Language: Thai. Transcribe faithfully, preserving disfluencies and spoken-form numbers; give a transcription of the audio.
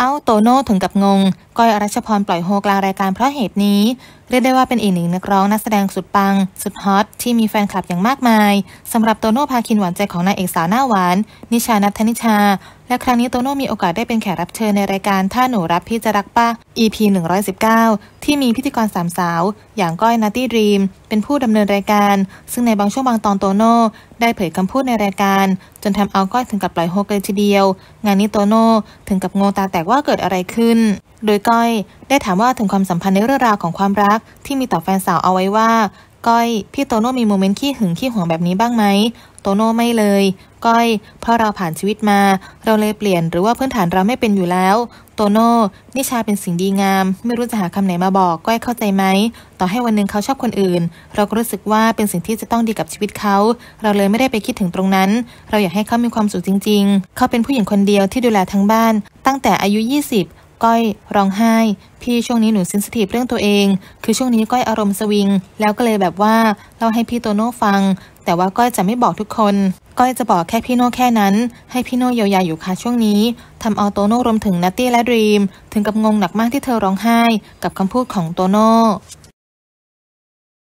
เอ้าโตโน่ถึงกับงงก้อยอรัชพรปล่อยโฮกลางรายการเพราะเหตุนี้เรียกได้ว่าเป็นอีกหนึ่งนักร้องนักแสดงสุดปังสุดฮอตที่มีแฟนคลับอย่างมากมายสำหรับโตโน่ภาคินหวานใจของนางเอกสาวหน้าหวานนิชานัทธนิชาและครั้งนี้โตโน่มีโอกาสได้เป็นแขกรับเชิญในรายการถ้าหนูรักพี่จะรักป่ะ อี พี หนึ่งร้อยสิบเก้าที่มีพิธีกรสามสาวอย่างก้อยนัตตี้ดรีมเป็นผู้ดำเนินรายการซึ่งในบางช่วงบางตอนโตโน่ได้เผยคำพูดในรายการจนทำเอาก้อยถึงกับปล่อยโฮเลยทีเดียวงานนี้โตโน่ถึงกับงงตาแตกว่าเกิดอะไรขึ้นโดยก้อยได้ถามว่าถึงความสัมพันธ์ในเรื่องราวของความรักที่มีต่อแฟนสาวเอาไว้ว่าก้อยพี่โตโน่มีโมเมนต์ขี้หึงขี้หวงแบบนี้บ้างไหมโตโน่ไม่เลยก้อยเพราะเราผ่านชีวิตมาเราเลยเปลี่ยนหรือว่าพื้นฐานเราไม่เป็นอยู่แล้วโตโน่นิชาเป็นสิ่งดีงามไม่รู้จะหาคำไหนมาบอกก้อยเข้าใจไหมต่อให้วันหนึ่งเขาชอบคนอื่นเราก็รู้สึกว่าเป็นสิ่งที่จะต้องดีกับชีวิตเขาเราเลยไม่ได้ไปคิดถึงตรงนั้นเราอยากให้เขามีความสุขจริงๆเขาเป็นผู้หญิงคนเดียวที่ดูแลทั้งบ้านตั้งแต่อายุยี่สิบก้อยร้องไห้พี่ช่วงนี้หนูเซนซิทีฟเรื่องตัวเองคือช่วงนี้ก้อยอารมณ์สวิงแล้วก็เลยแบบว่าเล่าให้พี่โตโน่ฟังแต่ว่าก้อยจะไม่บอกทุกคนก้อยจะบอกแค่พี่โน่แค่นั้นให้พี่โน่เยียวยาอยู่ค่ะช่วงนี้ทำเอาโตโน่รวมถึงนัตตี้และดรีมถึงกับงงหนักมากที่เธอร้องไห้กับคำพูดของโตโน่